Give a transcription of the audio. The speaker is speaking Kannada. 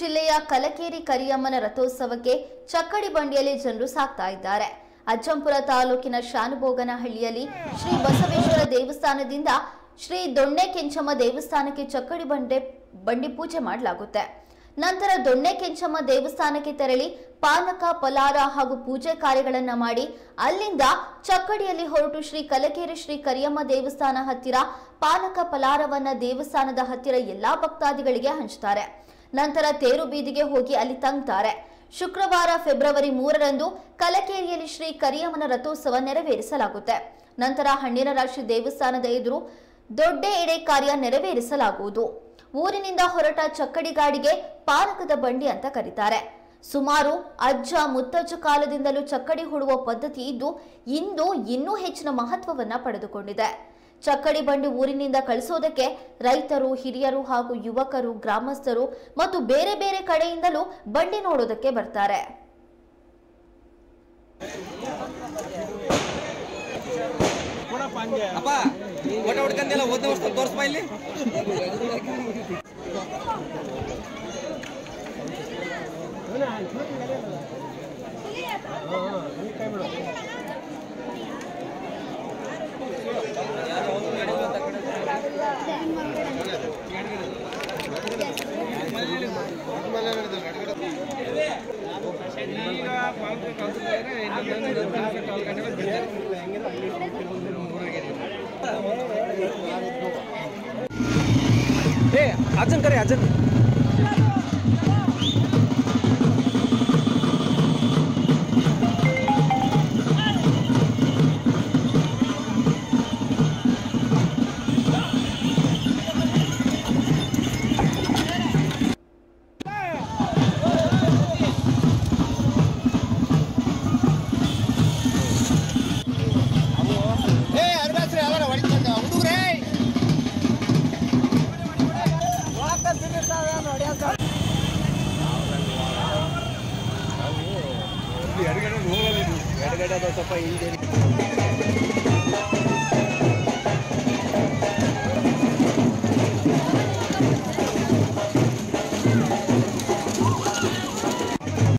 ಜಿಲ್ಲೆಯ ಕಲಕೇರಿ ಕರಿಯಮ್ಮನ ರಥೋತ್ಸವಕ್ಕೆ ಚಕ್ಕಡಿ ಬಂಡಿಯಲ್ಲಿ ಜನರು ಸಾಗ್ತಾ ಇದ್ದಾರೆ. ಅಜ್ಜಂಪುರ ತಾಲೂಕಿನ ಶಾನುಭೋಗನಹಳ್ಳಿಯಲ್ಲಿ ಶ್ರೀ ಬಸವೇಶ್ವರ ದೇವಸ್ಥಾನದಿಂದ ಶ್ರೀ ದೊಣ್ಣೆ ಕೆಂಚಮ್ಮ ದೇವಸ್ಥಾನಕ್ಕೆ ಚಕ್ಕಡಿ ಬಂಡಿ ಪೂಜೆ ಮಾಡಲಾಗುತ್ತೆ. ನಂತರ ದೊಣ್ಣೆ ಕೆಂಚಮ್ಮ ದೇವಸ್ಥಾನಕ್ಕೆ ತೆರಳಿ ಪಾನಕ ಫಲಾರ ಹಾಗೂ ಪೂಜೆ ಕಾರ್ಯಗಳನ್ನು ಮಾಡಿ ಅಲ್ಲಿಂದ ಚಕ್ಕಡಿಯಲ್ಲಿ ಹೊರಟು ಶ್ರೀ ಕಲಕೇರಿ ಶ್ರೀ ಕರಿಯಮ್ಮ ದೇವಸ್ಥಾನ ಹತ್ತಿರ ಪಾನಕ ಫಲಾರವನ್ನ ದೇವಸ್ಥಾನದ ಹತ್ತಿರ ಎಲ್ಲಾ ಭಕ್ತಾದಿಗಳಿಗೆ ಹಂಚುತ್ತಾರೆ. ನಂತರ ತೇರು ಬೀದಿಗೆ ಹೋಗಿ ಅಲ್ಲಿ ತಂಗ್ತಾರೆ. ಶುಕ್ರವಾರ ಫೆಬ್ರವರಿ 3ರಂದು ಕಲಕೇರಿಯಲ್ಲಿ ಶ್ರೀ ಕರಿಯಮ್ಮನ ರಥೋತ್ಸವ ನೆರವೇರಿಸಲಾಗುತ್ತೆ. ನಂತರ ಹಣ್ಣಿನ ರಾಶಿ ದೇವಸ್ಥಾನದ ಎದುರು ದೊಡ್ಡ ಎಡೆ ಕಾರ್ಯ ನೆರವೇರಿಸಲಾಗುವುದು. ಊರಿನಿಂದ ಹೊರಟ ಚಕ್ಕಡಿ ಗಾಡಿಗೆ ಪಾನಕದ ಬಂಡಿ ಅಂತ ಕರೀತಾರೆ. ಸುಮಾರು ಅಜ್ಜ ಮುತ್ತಜ್ಜ ಕಾಲದಿಂದಲೂ ಚಕ್ಕಡಿ ಹೊಡುವ ಪದ್ಧತಿ ಇದ್ದು ಇಂದು ಇನ್ನೂ ಹೆಚ್ಚಿನ ಮಹತ್ವವನ್ನ ಪಡೆದುಕೊಂಡಿದೆ. ಚಕ್ಕಡಿ ಬಂಡಿ ಊರಿನಿಂದ ಕಳಿಸೋದಕ್ಕೆ ರೈತರು, ಹಿರಿಯರು ಹಾಗೂ ಯುವಕರು, ಗ್ರಾಮಸ್ಥರು ಮತ್ತು ಬೇರೆ ಬೇರೆ ಕಡೆಯಿಂದಲೂ ಬಂಡಿ ನೋಡೋದಕ್ಕೆ ಬರ್ತಾರೆ. आजन करे आजन ಎರಡು ಗಂಟೆ ಹೋಗಲ್ಲ ಇದು ಎರಡು ಗಂಟೆ ಸ್ವಲ್ಪ ಹಿಂದೆ